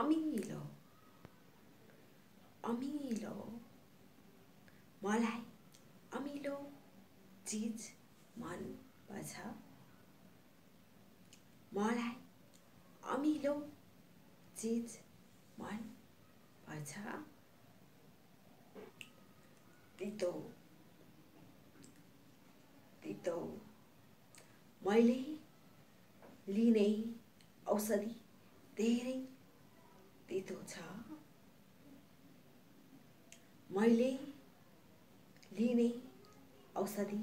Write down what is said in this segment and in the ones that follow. Amilo, Amilo, मलाई अमिलो चीज मन पर्छ। मलाई अमिलो चीज मन पर्छ। तितो, तितो, मैले लिने औषधि धेरै तितो छ। मैले लिने औषधि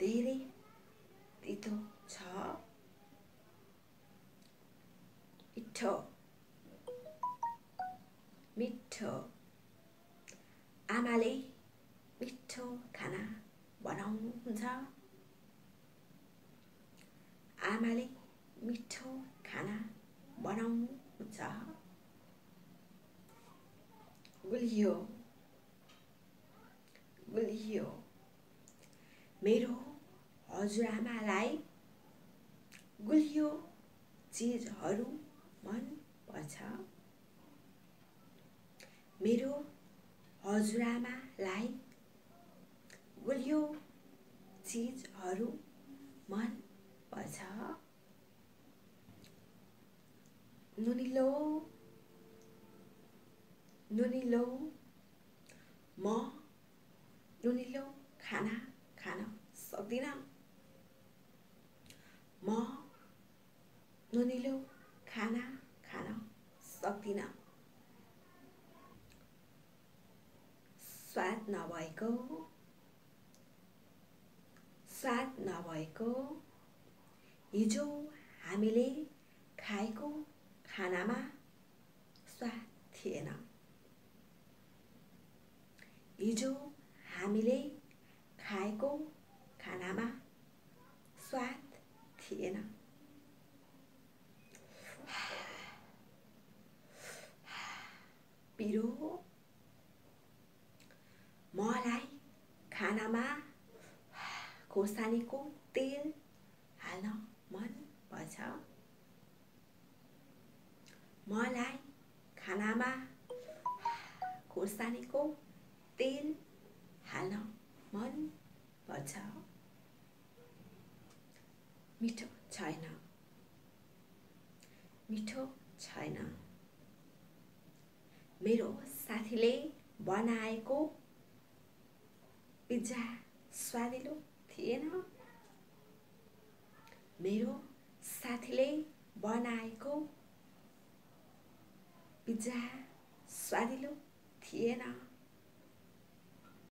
धेरै तितो छ। मिठो, मिठो, आमाले मिठो खाना बनाउँछ। आमाले मिठो खाना बनाउँछ। गुलियो, गुलियो, मेरो हजुरआमालाई गुलियो चीजहरू मन पर्छ। मेरो हजुरआमालाई गुलियो चीजहरू मन पर्छ। नुनिलो, नुनिलो, म नुनिलो खाना खान सक्दिन। म नुनिलो खाना खान सक्दिन। स्वाद नभएको, स्वाद नभएको, हिजो हामीले खाएको खानामा स्वाद थिएन। हिजो हामीले खाएको खानामा स्वाद थिएन। पिरो, मलाई खानामा खोर्सानीको तेल हाल्न मन पर्छ। मलाई खानामा खोर्सानीको तेल हाल्न मन पर्छ। मिठो छैन, मिठो छैन, मेरो साथीले बनाएको पिज्जा स्वादिलो थिएन। मेरो साथीले बनाएको पिज्जा स्वादिलो थिएन।